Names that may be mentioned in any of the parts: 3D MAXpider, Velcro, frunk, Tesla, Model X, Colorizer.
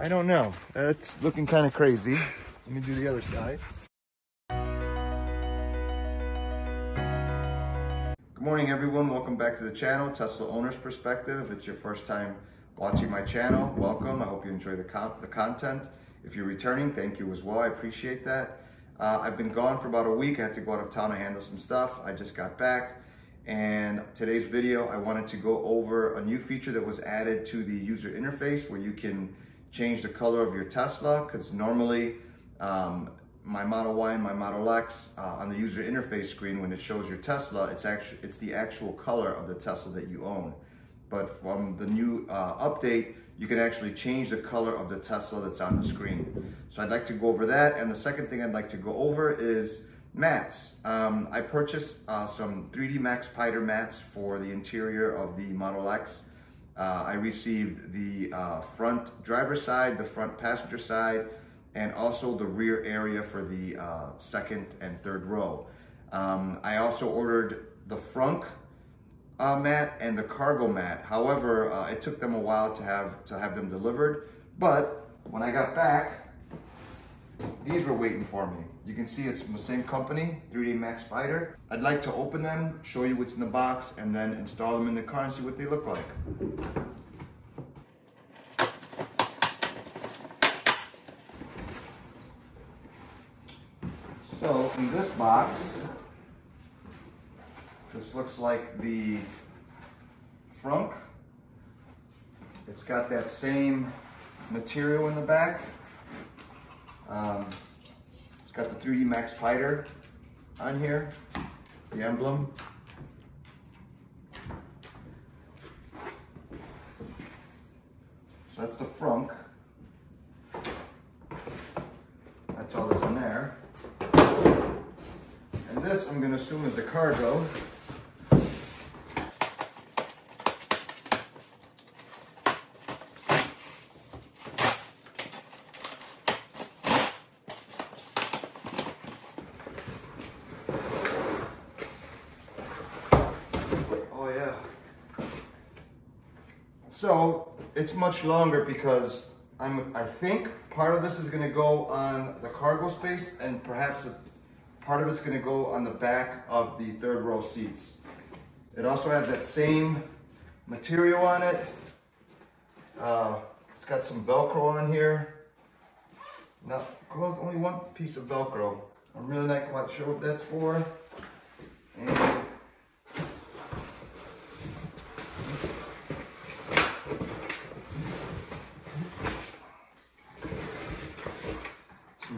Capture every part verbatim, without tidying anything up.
I don't know. That's looking kind of crazy. Let me do the other side. Good morning, everyone. Welcome back to the channel, Tesla Owner's Perspective. If it's your first time watching my channel, welcome. I hope you enjoy the, con the content. If you're returning, thank you as well. I appreciate that. Uh, I've been gone for about a week. I had to go out of town to handle some stuff. I just got back. And today's video, I wanted to go over a new feature that was added to the user interface where you can change the color of your Tesla, because normally um, my Model Y and my Model X uh, on the user interface screen, when it shows your Tesla, it's actually it's the actual color of the Tesla that you own. But from the new uh, update, you can actually change the color of the Tesla that's on the screen. So I'd like to go over that. And the second thing I'd like to go over is mats. Um, I purchased uh, some three D MAXpider mats for the interior of the Model X. Uh, I received the uh, front driver's side, the front passenger side, and also the rear area for the uh, second and third row. Um, I also ordered the frunk uh, mat and the cargo mat. However, uh, it took them a while to have to have them delivered. But when I got back, these were waiting for me. You can see it's from the same company, three D MAXpider. I'd like to open them, show you what's in the box, and then install them in the car and see what they look like. So in this box, this looks like the frunk. It's got that same material in the back. Um, Got the three D MAXpider on here, the emblem. So that's the frunk. That's all that's in there. And this, I'm gonna assume, is the cargo. So it's much longer because I'm, I think part of this is going to go on the cargo space, and perhaps a, part of it's going to go on the back of the third row seats. It also has that same material on it. Uh, it's got some Velcro on here. Now, only one piece of Velcro. I'm really not quite sure what that's for. And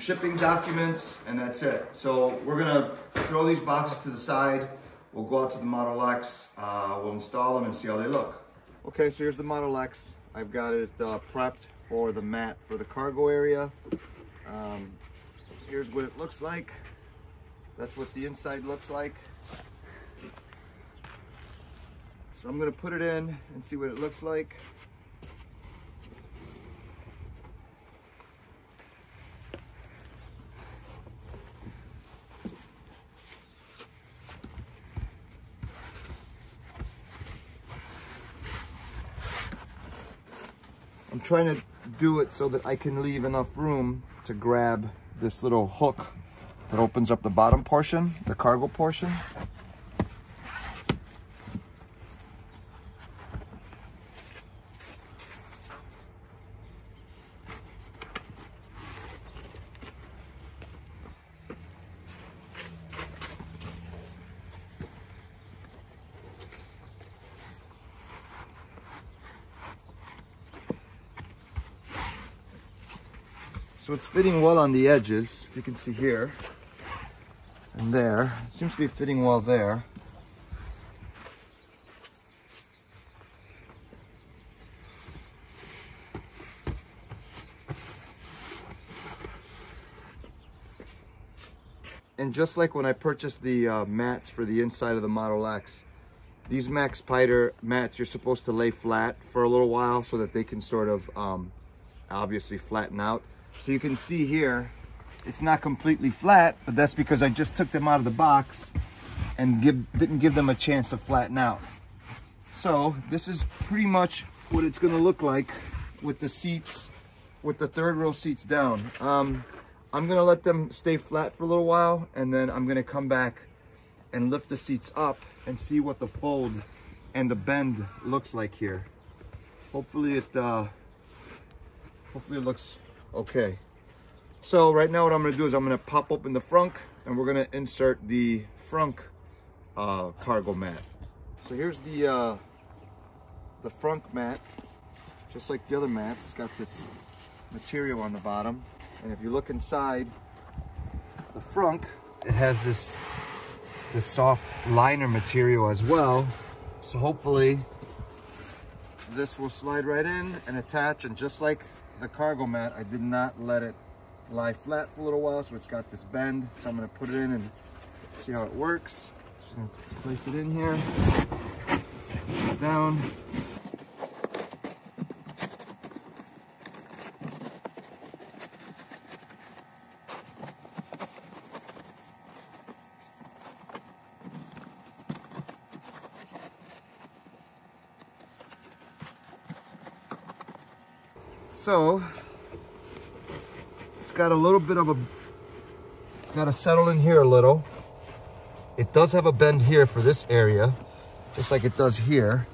shipping documents, and that's it. So we're gonna throw these boxes to the side. We'll go out to the Model X, uh, we'll install them and see how they look. Okay, so here's the Model X. I've got it uh, prepped for the mat for the cargo area. Um, here's what it looks like. That's what the inside looks like. So I'm gonna put it in and see what it looks like. I'm trying to do it so that I can leave enough room to grab this little hook that opens up the bottom portion, the cargo portion. So it's fitting well on the edges, if you can see here and there. It seems to be fitting well there. And just like when I purchased the uh, mats for the inside of the Model X, these MAXpider mats, you're supposed to lay flat for a little while so that they can sort of um, obviously flatten out. So you can see here, it's not completely flat, but that's because I just took them out of the box and give, didn't give them a chance to flatten out. So this is pretty much what it's gonna look like with the seats, with the third row seats down. Um, I'm gonna let them stay flat for a little while, and then I'm gonna come back and lift the seats up and see what the fold and the bend looks like here. Hopefully it, uh, hopefully it looks okay. So right now what I'm gonna do is I'm gonna pop open the frunk, and we're gonna insert the frunk uh, cargo mat. So here's the, uh, the frunk mat. Just like the other mats, it's got this material on the bottom. And if you look inside the frunk, it has this, this soft liner material as well. So hopefully this will slide right in and attach. And just like the cargo mat, I did not let it lie flat for a little while, so it's got this bend. So I'm gonna put it in and see how it works. Just gonna place it in here, put it down. So it's got a little bit of a, it's got to settle in here a little. It does have a bend here for this area, just like it does here.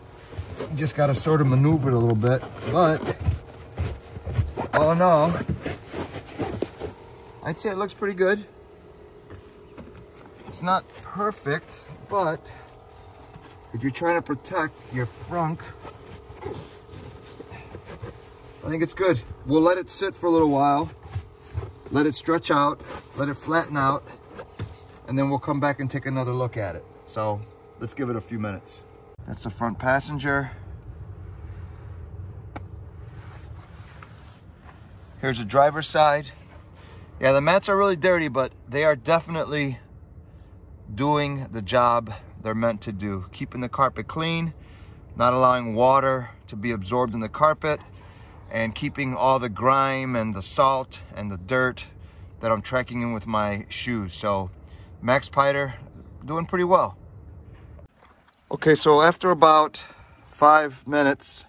You just got to sort of maneuver it a little bit, but all in all, I'd say it looks pretty good. It's not perfect, but if you're trying to protect your frunk, I think it's good. We'll let it sit for a little while, let it stretch out, let it flatten out, and then we'll come back and take another look at it. So let's give it a few minutes. That's the front passenger. Here's the driver's side. Yeah, the mats are really dirty, but they are definitely doing the job they're meant to do. Keeping the carpet clean, not allowing water to be absorbed in the carpet, and keeping all the grime and the salt and the dirt that I'm trekking in with my shoes. So MAXpider doing pretty well. Okay, so after about five minutes,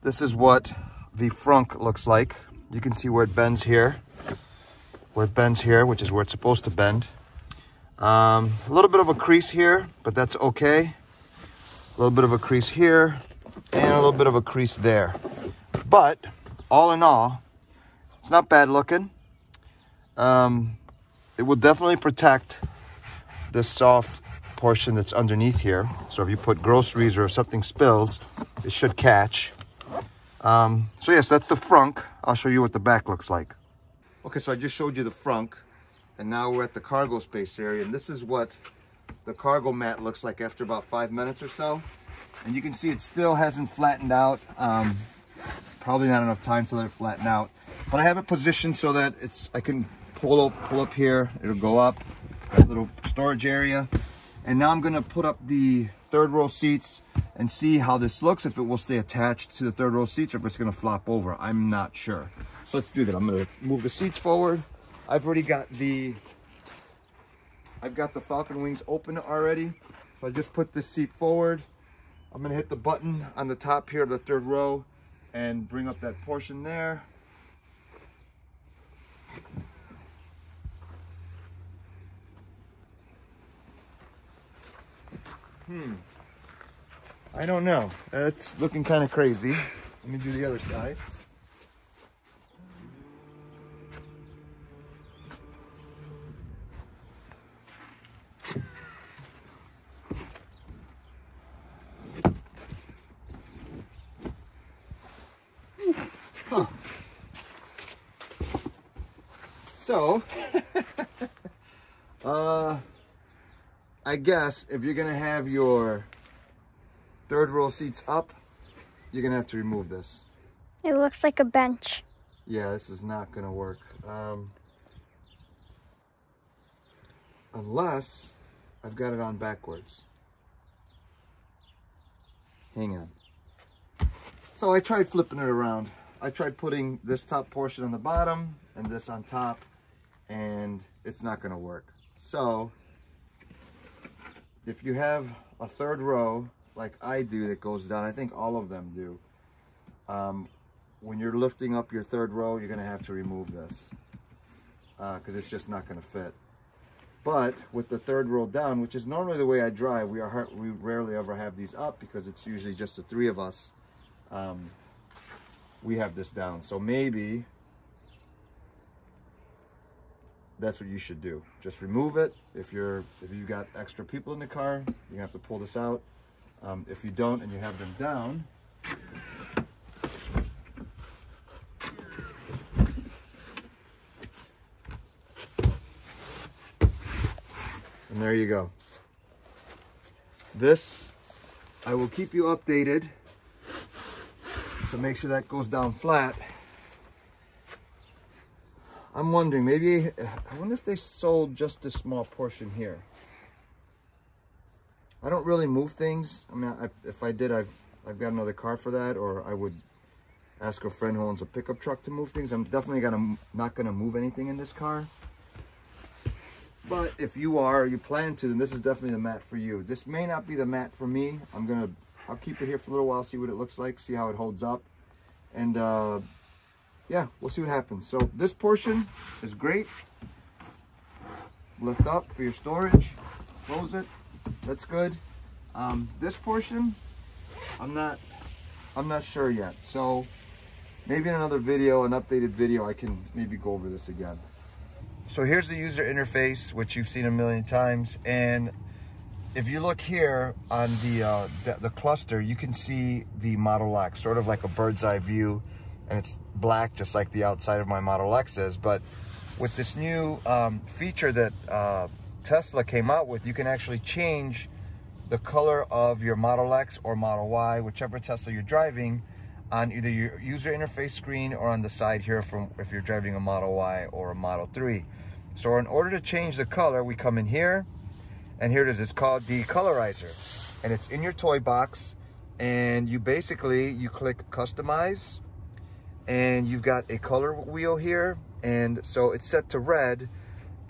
this is what the frunk looks like. You can see where it bends here, where it bends here, which is where it's supposed to bend. Um, a little bit of a crease here, but that's okay. A little bit of a crease here and a little bit of a crease there. But all in all, it's not bad looking. Um, it will definitely protect this soft portion that's underneath here. So if you put groceries or if something spills, it should catch. Um, so yes, that's the frunk. I'll show you what the back looks like. Okay, so I just showed you the frunk, and now we're at the cargo space area. And this is what the cargo mat looks like after about five minutes or so. And you can see it still hasn't flattened out. Um, Probably not enough time to let it flatten out, but I have it positioned so that it's I can pull up, pull up here. It'll go up, that little storage area, and now I'm gonna put up the third row seats and see how this looks. If it will stay attached to the third row seats, or if it's gonna flop over, I'm not sure. So let's do that. I'm gonna move the seats forward. I've already got the, I've got the Falcon wings open already, so I just put this seat forward. I'm gonna hit the button on the top here of the third row and bring up that portion there. Hmm. I don't know. That's looking kind of crazy. Let me do the other side. Huh. So, uh, I guess if you're gonna have your third row seats up, you're gonna have to remove this. It looks like a bench. Yeah, this is not gonna work. Um, unless I've got it on backwards. Hang on. So I tried flipping it around. I tried putting this top portion on the bottom and this on top, and it's not gonna work. So if you have a third row like I do that goes down, I think all of them do, um, when you're lifting up your third row, you're going to have to remove this because uh, it's just not going to fit. But with the third row down, which is normally the way I drive, we are we rarely ever have these up because it's usually just the three of us. Um, we have this down, so maybe that's what you should do. Just remove it. If you're if you've got extra people in the car, you're gonna have to pull this out. Um, if you don't and you have them down, and there you go. This, I will keep you updated to make sure that goes down flat. I'm wondering, maybe, I wonder if they sold just this small portion here. I don't really move things. I mean, I, if I did, I've, I've got another car for that, or I would ask a friend who owns a pickup truck to move things. I'm definitely gonna, not gonna move anything in this car. But if you are, you plan to, then this is definitely the mat for you. This may not be the mat for me. I'm gonna, I'll keep it here for a little while, see what it looks like, see how it holds up. And uh, yeah, we'll see what happens. So this portion is great. Lift up for your storage, close it, that's good. Um, this portion, I'm not, I'm not sure yet. So maybe in another video, an updated video, I can maybe go over this again. So here's the user interface, which you've seen a million times. And if you look here on the, uh, the, the cluster, you can see the Model X, sort of like a bird's eye view. And it's black, just like the outside of my Model X is. But with this new um, feature that uh, Tesla came out with, you can actually change the color of your Model X or Model Y, whichever Tesla you're driving, on either your user interface screen or on the side here from if you're driving a Model Y or a Model three. So in order to change the color, we come in here, and here it is. It's called the Colorizer, and it's in your toy box, and you basically, you click Customize, and you've got a color wheel here, and so it's set to red,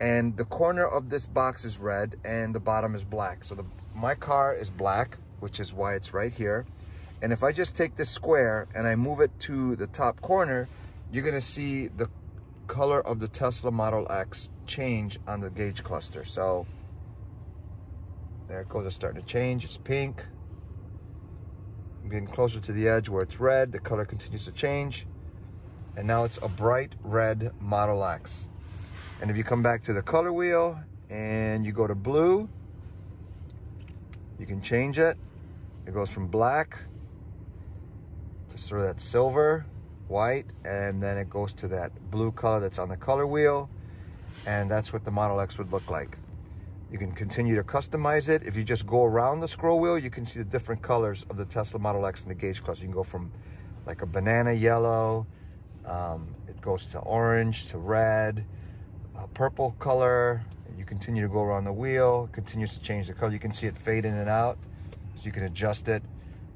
and the corner of this box is red, and the bottom is black. So the, my car is black, which is why it's right here. And if I just take this square and I move it to the top corner, you're gonna see the color of the Tesla Model X change on the gauge cluster. So there it goes, it's starting to change, it's pink. I'm getting closer to the edge where it's red, the color continues to change. And now it's a bright red Model X. And if you come back to the color wheel and you go to blue, you can change it. It goes from black, sort of that silver, white, and then it goes to that blue color that's on the color wheel, and that's what the Model X would look like. You can continue to customize it. If you just go around the scroll wheel, you can see the different colors of the Tesla Model X in the gauge cluster. You can go from like a banana yellow, um, it goes to orange, to red, a purple color. You continue to go around the wheel, it continues to change the color. You can see it fade in and out, so you can adjust it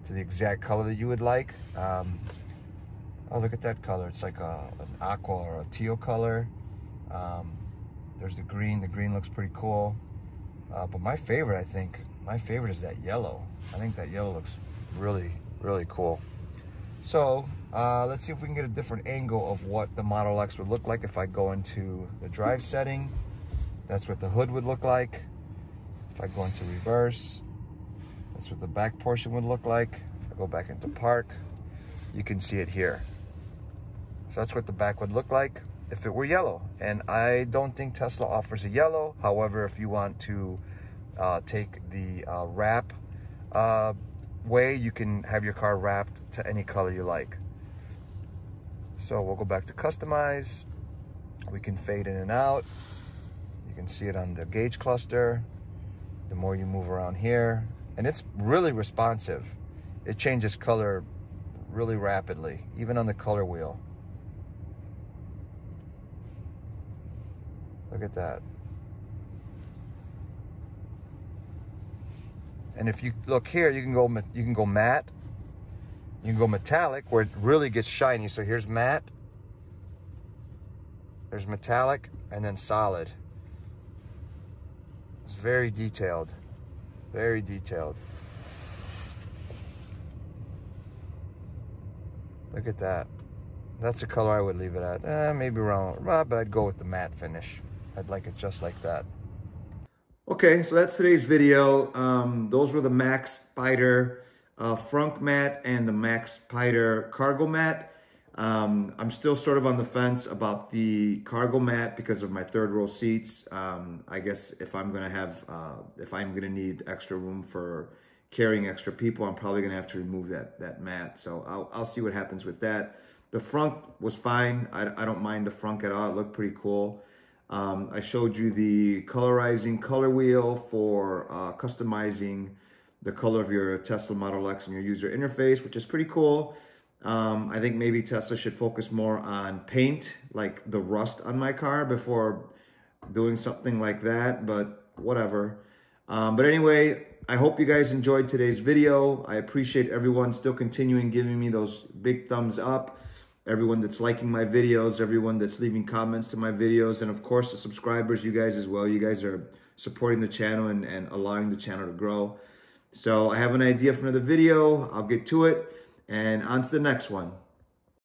to the exact color that you would like. Um, oh, look at that color. It's like a, an aqua or a teal color. Um, there's the green. The green looks pretty cool. Uh, but my favorite, I think, my favorite is that yellow. I think that yellow looks really, really cool. So uh, let's see if we can get a different angle of what the Model X would look like if I go into the drive setting. That's what the hood would look like. If I go into reverse, that's what the back portion would look like. If I go back into park, you can see it here. So that's what the back would look like if it were yellow. And I don't think Tesla offers a yellow. However, if you want to uh, take the uh, wrap uh, way, you can have your car wrapped to any color you like. So we'll go back to customize. We can fade in and out. You can see it on the gauge cluster. The more you move around here, and it's really responsive. It changes color really rapidly, even on the color wheel. Look at that. And if you look here, you can go you can go matte. You can go metallic, where it really gets shiny. So here's matte. There's metallic, and then solid. It's very detailed. Very detailed. Look at that. That's the color I would leave it at. Eh, maybe around, but I'd go with the matte finish. I'd like it just like that. Okay, so that's today's video. Um, those were the MAXpider uh, Frunk Mat and the MAXpider Cargo Mat. Um, I'm still sort of on the fence about the cargo mat because of my third row seats. Um, I guess if I'm going to have, uh, if I'm going to need extra room for carrying extra people, I'm probably going to have to remove that, that mat. So I'll, I'll see what happens with that. The frunk was fine. I, I don't mind the frunk at all. It looked pretty cool. Um, I showed you the colorizing color wheel for uh, customizing the color of your Tesla Model X and your user interface, which is pretty cool. Um, I think maybe Tesla should focus more on paint, like the rust on my car, before doing something like that, but whatever. Um, but anyway, I hope you guys enjoyed today's video. I appreciate everyone still continuing giving me those big thumbs up. Everyone that's liking my videos, everyone that's leaving comments to my videos, and of course the subscribers, you guys as well. You guys are supporting the channel and, and allowing the channel to grow. So I have an idea for another video. I'll get to it, and on to the next one.